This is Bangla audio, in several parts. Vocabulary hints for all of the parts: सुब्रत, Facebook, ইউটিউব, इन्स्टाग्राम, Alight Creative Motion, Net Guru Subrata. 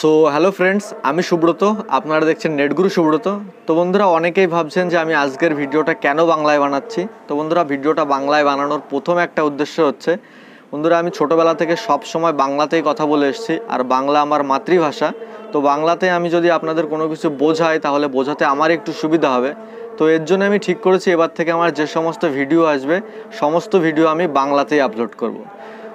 सो हेलो फ्रेंड्स आमी सुब्रत आपनारा देखছেন नेट गुरु सुब्रत। तो बंधुरा अनेकेई भाबछेन जे आमी आजकेर भिडियोटा केन बांग्लाय बानाচ্ছি। तो बंधुरा भिडियोटा बांग्लाय बानानोर प्रथम एकटा उद्देश्य होच्छे बंधुरा आमी छोटोबेला थेके सब समय बांग्लातेई कथा बोले एसेছি और बांग्ला आमार मातृभाषा। तो बांग्लाते आमी जोदि आपनादेर कोनो किछु बोझाई ताहले बोझाते आमार एकटु सुविधा होबे। तो एर जोन्नो आमी ठीक करेছি एबार थेके आमार जे समस्त भिडियो आसबे समस्त भिडियो आमी बांग्लातेई आपलोड करब।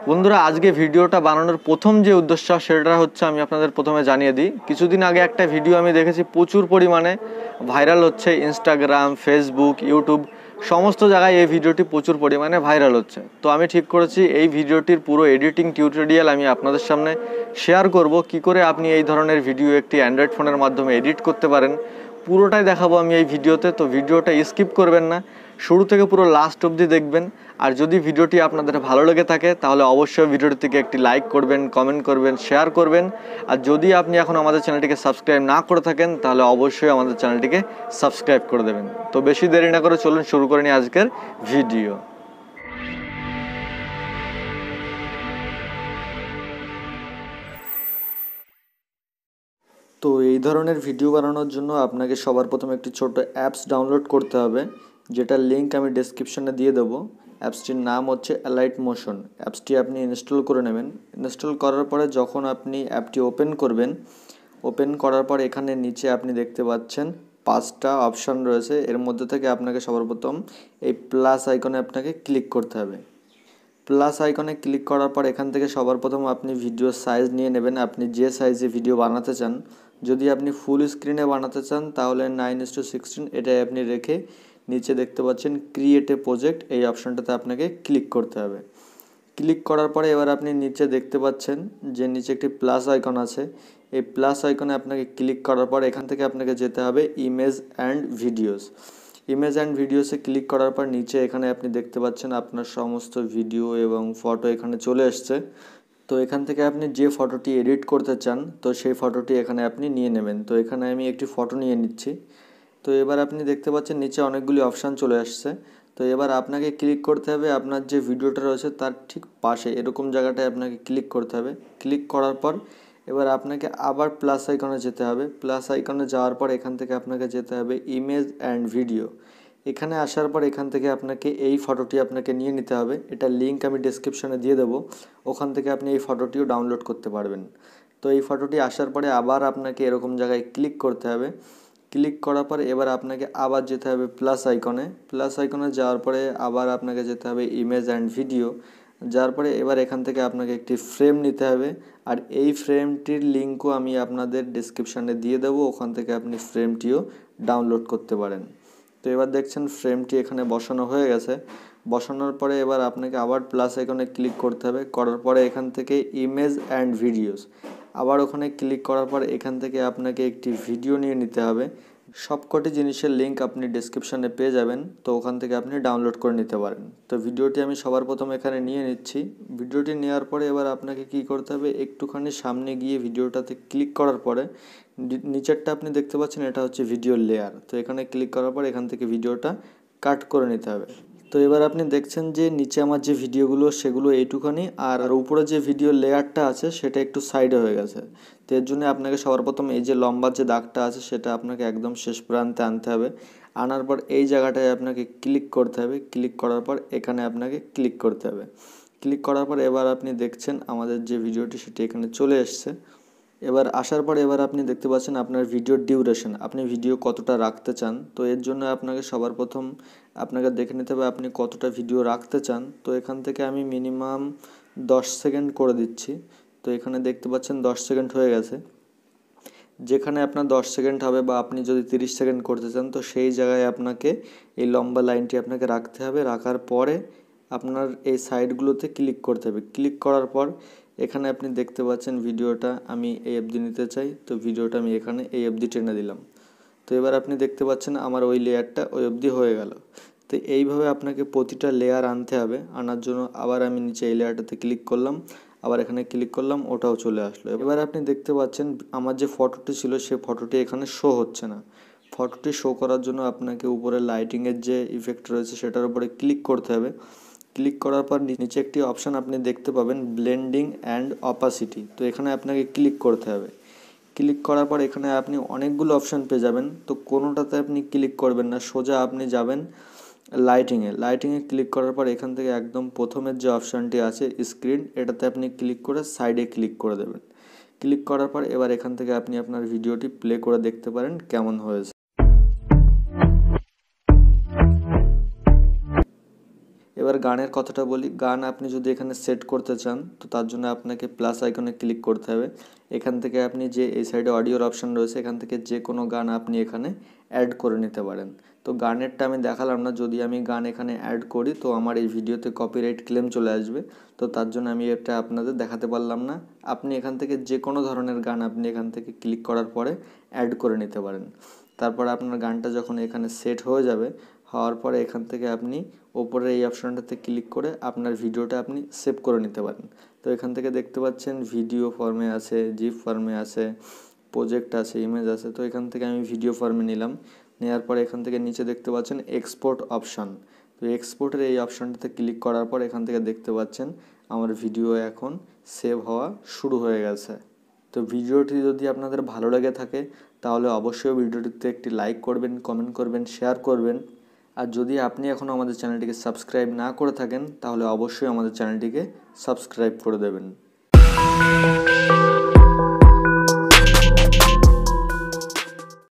बंधुरा आज के भिडियो बनानोर प्रथम जो उद्देश्य सेटा होच्छे आमी आपनादेर प्रथमे जानिये दिई। किछुदिन आगे एक भिडियो आमी देखेছি प्रचुर परिमाणे भाइरल होच्छे, इन्स्टाग्राम फेसबुक यूट्यूब समस्त जगह ये भिडियोटी प्रचुर परिमाणे भाइरल होच्छे। तो आमी ठीक करेছি এই ভিডিওটির পুরো এডিটিং টিউটোরিয়াল आमी आपनादेर सामने शेयर करब, कि करे आपनि এই ধরনের ভিডিও একটি অ্যান্ড্রয়েড ফোনের মাধ্যমে এডিট করতে পারেন। পুরোটাই দেখাবো আমি এই ভিডিওতে। তো ভিডিওটা স্কিপ করবেন না, শুরু থেকে পুরো লাস্ট অবধি দেখবেন। আর যদি ভিডিওটি আপনাদের ভালো লেগে থাকে তাহলে অবশ্যই ভিডিওটিকে একটি লাইক করবেন, কমেন্ট করবেন, শেয়ার করবেন। আর যদি আপনি এখন আমাদের চ্যানেলটিকে সাবস্ক্রাইব না করে থাকেন তাহলে অবশ্যই আমাদের চ্যানেলটিকে সাবস্ক্রাইব করে দেবেন। তো বেশি দেরি না করে চলুন শুরু করে নিই আজকের ভিডিও। तो ये धरनेर भिडियो बनानोर जोन्नो आपनाके सबार प्रथमे एकटी छोटो एप्स डाउनलोड करते हबे, जेटार लिंक आमी डेस्क्रिप्शने दिए देव। एप्सटिर नाम होच्छे अलाइट मोशन। एप्सटी आपनि इन्स्टल करे नेबेन। इन्स्टल करार परे जखन आपनि एप्टी ओपेन करबेन, ओपेन करार पर एखाने नीचे आपनि देखते पाच्छेन पाँचटा अपशन रयेछे। एर मध्य थेके आपनाके सबार प्रथम एई प्लस आइकने आपनाके क्लिक करते हबे। प्लस आइकने क्लिक करार पर एखान थेके सबार प्रथम आपनि भिडियो साइज निये नेबेन, आपनि जे साइजे भिडियो बानाते चान। यदि आपनी फुल स्क्रिने बनाते चान ताहले 9:16 एटाई आपनी रेखे नीचे देखते पाच्छेन क्रिएट ए प्रोजेक्ट, एई अपशनटाते आपनाके क्लिक करते हबे। क्लिक करार परे एबार आपनी नीचे देखते पाच्छेन जे नीचे एकटी प्लस आइकन आछे, एई प्लस आइकने आपनाके क्लिक करार पर एखान थेके आपनाके जेते हबे image and videos. Image and भिडियोसे क्लिक करार पर नीचे एखाने आपनी देखते पाच्छेन आपनार समस्त भिडियो एबं फटो एखाने चले आसछे। तो एखान थेके आपनी जे फटोटी एडिट करते चान तो सेई फटोटी एखाने आपनी निये नेबेन। तो एखाने आमी एकटी फटो निये निच्छि। तो एबार आपनी देखते पाच्छेन नीचे अनेकगुली अपशन चले आसछे। तो एबार आपनाके क्लिक करते हबे आपनार जे भिडियोटा रयेछे तार ठीक पाशे एरकम जायगाटाय आपनाके क्लिक करते हबे। क्लिक करार पर एबार आपनाके आबार प्लस आइकने जेते हबे। प्लस आइकने जाओयार पर एखान थेके आपनाके जेते हबे इमेज एंड भिडियो। एखाने आसार पर एखान थेके आपनाके एई फटोटी आपनाके निये निते हबे। एटार लिंक आमी डेस्क्रिप्शने दिए देव, ओखान थेके आपनि एई फटोटिओ डाउनलोड करते पारबेन। तो एई फटोटी आसार परे आबार आपनाके एरकम जायगाय क्लिक करते हबे। क्लिक करार पर एबार आपनाके आबार जेते हबे प्लस आइकने। प्लस आइकने जाओयार परे आबार आपनाके जेते हबे इमेज एंड भिडियो। जार परे एबार एखान थेके आपनाके एकटी फ्रेम निते हबे। आर एई फ्रेमटिर लिंकও आमी आपनादेर डेस्क्रिप्शने दिए देव, ओखान थेके आपनि फ्रेमटिও डाउनलोड करते पारेन। तो एबार देखছেন फ्रेमটি এখানে বসানো হয়ে গেছে। বসানোর পরে এবার আপনাকে আবার প্লাস আইকনে ক্লিক করতে হবে। করার পরে এখান থেকে ইমেজ অ্যান্ড ভিডিওস, আবার ওখানে ক্লিক করার পর এখান থেকে আপনাকে একটি ভিডিও নিয়ে নিতে হবে। সবকটি জিনিসের লিংক আপনি ডেসক্রিপশনে পেয়ে যাবেন, তো ওখান থেকে আপনি ডাউনলোড করে নিতে পারেন। তো ভিডিওটি আমি সবার প্রথম এখানে নিয়ে নিচ্ছি। ভিডিওটি নেওয়ার পরে এবার আপনাকে কি করতে হবে, একটুখানি সামনে গিয়ে ভিডিওটাতে ক্লিক করার পরে নিচেরটা আপনি দেখতে পাচ্ছেন এটা হচ্ছে ভিডিও লেয়ার। তো এখানে ক্লিক করার পর এখান থেকে ভিডিওটা কাট করে নিতে হবে। তো এবার আপনি দেখছেন যে নিচে আমার যে ভিডিওগুলো সেগুলো এইটুখানি, আর উপরে যে ভিডিও লেয়ারটা আছে সেটা একটু সাইডে হয়ে গেছে। তো এর জন্য আপনাকে সবার প্রথম এই যে লম্বা যে দাগটা আছে সেটা আপনাকে একদম শেষ প্রান্তে আনতে হবে। আনার পর এই জায়গাটায় আপনাকে ক্লিক করতে হবে। ক্লিক করার পর এখানে আপনাকে ক্লিক করতে হবে। ক্লিক করার পর এবার আপনি দেখছেন আমাদের যে ভিডিওটি সেটি এখানে চলে এসছে। এবার আসার পর এবার আপনি দেখতে পাচ্ছেন আপনার ভিডিও ডিউরেশন, আপনি ভিডিও কতটা রাখতে চান। তো এর জন্য আপনাকে সবার প্রথম আপনাকে দেখে নিতে হবে আপনি কতটা ভিডিও রাখতে চান। তো এখান থেকে আমি মিনিমাম 10 সেকেন্ড করে দিচ্ছি। তো এখানে দেখতে পাচ্ছেন 10 সেকেন্ড হয়ে গেছে। যেখানে আপনার 10 সেকেন্ড হবে বা আপনি যদি 30 সেকেন্ড করতে চান তো সেই জায়গায় আপনাকে এই লম্বা লাইনটি আপনাকে রাখতে হবে। রাখার পরে আপনার এই সাইডগুলোতে ক্লিক করতে হবে। ক্লিক করার পর এখানে আপনি দেখতে পাচ্ছেন ভিডিওটা আমি এই অবধি নিতে চাই। তো ভিডিওটা আমি এখানে এই অবধি টেনে দিলাম। তো এবার আপনি দেখতে পাচ্ছেন আমার ওই লেয়ারটা ওই অবধি হয়ে গেল। তো এইভাবে আপনাকে প্রতিটা লেয়ার আনতে হবে। আনার জন্য আবার আমি নিচে এই লেয়ারটাতে ক্লিক করলাম, আবার এখানে ক্লিক করলাম, ওটাও চলে আসলো। এবার আপনি দেখতে পাচ্ছেন আমার যে ফটোটি ছিল সেই ফটোটি এখানে শো হচ্ছে না। ফটোটি শো করার জন্য আপনাকে উপরে লাইটিংয়ের যে ইফেক্ট রয়েছে সেটার উপরে ক্লিক করতে হবে। ক্লিক করার পর নিচে একটি অপশন আপনি দেখতে পাবেন ব্লেন্ডিং অ্যান্ড অপাসিটি। তো এখানে আপনাকে ক্লিক করতে হবে। क्लिक करार पर एखाने आपनी अनेकगुलो अपशन पे जाबेन। तो कोनोटाते आपनी क्लिक करबेन ना, सोजा आपनी जाबेन लाइटिंगे। लाइटिंगे क्लिक करार पर एखान थेके एकदम प्रथमेर जे अपशनटी आछे स्क्रीन, एटाते आपनी क्लिक करे साइडे क्लिक करे देबेन। क्लिक करार पर एबार एखान थेके आपनी आपनार भिडियोटी प्ले करे देखते पारेन केमन हयेछे। এবার গানের কথাটা বলি। গান আপনি যদি এখানে সেট করতে চান তো তার জন্য আপনাকে প্লাস আইকনে ক্লিক করতে হবে। এখান থেকে আপনি যে এই সাইডে অডিওর অপশন রয়েছে এখান থেকে যে কোনো গান আপনি এখানে অ্যাড করে নিতে পারেন। তো গানেরটা আমি দেখালাম না, যদি আমি গান এখানে অ্যাড করি তো আমার এই ভিডিওতে কপিরাইট ক্লেম চলে আসবে, তো তার জন্য আমি এটা আপনাদের দেখাতে পারলাম না। আপনি এখান থেকে যে কোনো ধরনের গান আপনি এখান থেকে ক্লিক করার পরে অ্যাড করে নিতে পারেন। তারপরে আপনার গানটা যখন এখানে সেট হয়ে যাবে, হওয়ার পরে এখান থেকে আপনি ওপরে এই অপশনটাতে ক্লিক করে আপনার ভিডিওটা আপনি সেভ করে নিতে পারেন। তো এখান থেকে দেখতে পাচ্ছেন ভিডিও ফর্মে আছে, জিপ ফর্মে আছে, প্রজেক্ট আছে, ইমেজ আছে। তো এখান থেকে আমি ভিডিও ফর্মে নিলাম। নেওয়ার পরে এখান থেকে নিচে দেখতে পাচ্ছেন এক্সপোর্ট অপশন। তো এক্সপোর্টের এই অপশনটাতে ক্লিক করার পর এখান থেকে দেখতে পাচ্ছেন আমার ভিডিও এখন সেভ হওয়া শুরু হয়ে গেছে। তো ভিডিওটি যদি আপনাদের ভালো লাগে থাকে তাহলে অবশ্যই ভিডিওটিতে একটি লাইক করবেন, কমেন্ট করবেন, শেয়ার করবেন। আর যদি আপনি এখনো আমাদের চ্যানেলটিকে সাবস্ক্রাইব না করে থাকেন তাহলে অবশ্যই আমাদের চ্যানেলটিকে সাবস্ক্রাইব করে দেবেন।